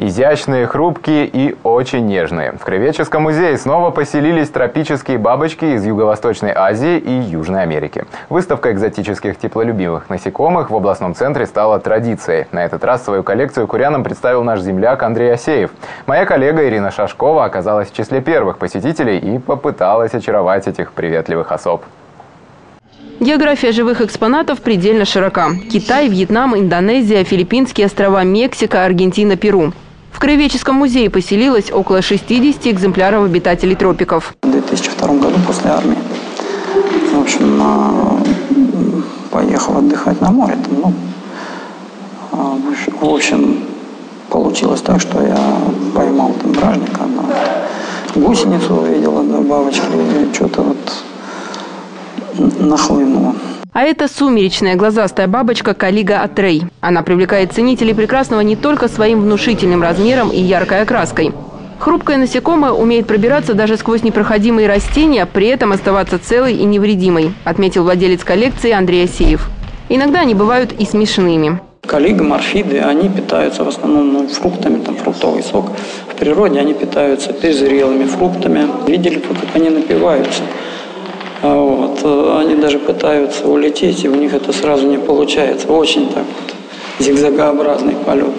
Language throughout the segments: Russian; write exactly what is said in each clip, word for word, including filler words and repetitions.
Изящные, хрупкие и очень нежные. В Кривеческом музее снова поселились тропические бабочки из Юго-Восточной Азии и Южной Америки. Выставка экзотических теплолюбивых насекомых в областном центре стала традицией. На этот раз свою коллекцию курянам представил наш земляк Андрей Асеев. Моя коллега Ирина Шашкова оказалась в числе первых посетителей и попыталась очаровать этих приветливых особ. География живых экспонатов предельно широка. Китай, Вьетнам, Индонезия, Филиппинские острова, Мексика, Аргентина, Перу. В Кривеческом музее поселилось около шестидесяти экземпляров обитателей тропиков. В две тысячи втором году после армии, в общем, поехал отдыхать на море. Ну, в общем, получилось так, что я поймал там бражника, гусеницу увидел, одной бабочки, что-то вот... нахлынуло. А это сумеречная глазастая бабочка Калиго Атрей. Она привлекает ценителей прекрасного не только своим внушительным размером и яркой окраской. Хрупкое насекомое умеет пробираться даже сквозь непроходимые растения, при этом оставаться целой и невредимой, отметил владелец коллекции Андрей Асеев. Иногда они бывают и смешанными. Калиго морфиды, они питаются в основном ну, фруктами, там фруктовый сок. В природе они питаются перезрелыми фруктами. Видели, как они напиваются. Вот. Они даже пытаются улететь, и у них это сразу не получается. Очень так вот зигзагообразный полет.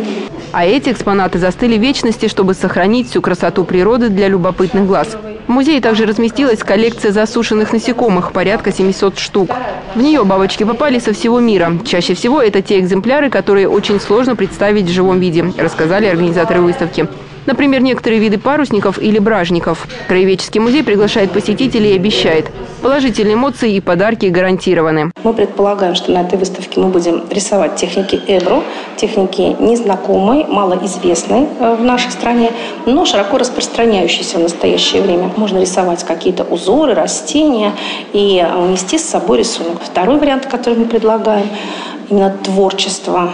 А эти экспонаты застыли в вечности, чтобы сохранить всю красоту природы для любопытных глаз. В музее также разместилась коллекция засушенных насекомых, порядка семисот штук. В нее бабочки попали со всего мира. Чаще всего это те экземпляры, которые очень сложно представить в живом виде, рассказали организаторы выставки. Например, некоторые виды парусников или бражников. Краеведческий музей приглашает посетителей и обещает. Положительные эмоции и подарки гарантированы. Мы предполагаем, что на этой выставке мы будем рисовать техники ЭБРО, техники незнакомые, малоизвестные в нашей стране, но широко распространяющиеся в настоящее время. Можно рисовать какие-то узоры, растения и унести с собой рисунок. Второй вариант, который мы предлагаем, именно творчество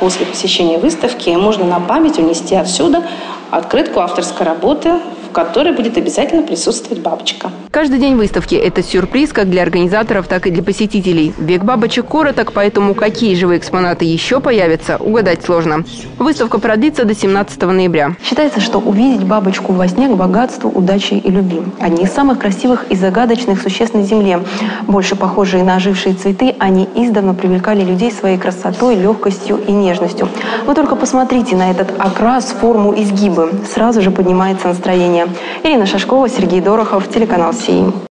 после посещения выставки, можно на память унести отсюда открытку авторской работы, в которой будет обязательно присутствовать бабочка. Каждый день выставки – это сюрприз как для организаторов, так и для посетителей. Век бабочек короток, поэтому какие живые экспонаты еще появятся, угадать сложно. Выставка продлится до семнадцатого ноября. Считается, что увидеть бабочку во сне к богатству, удаче и любви. Одни из самых красивых и загадочных существ на Земле. Больше похожие на ожившие цветы, они издавна привлекали людей своей красотой, легкостью и нежностью. Вы только посмотрите на этот окрас, форму, изгибы. Сразу же поднимается настроение. Ирина Шашкова, Сергей Дорохов, телеканал «Сейм».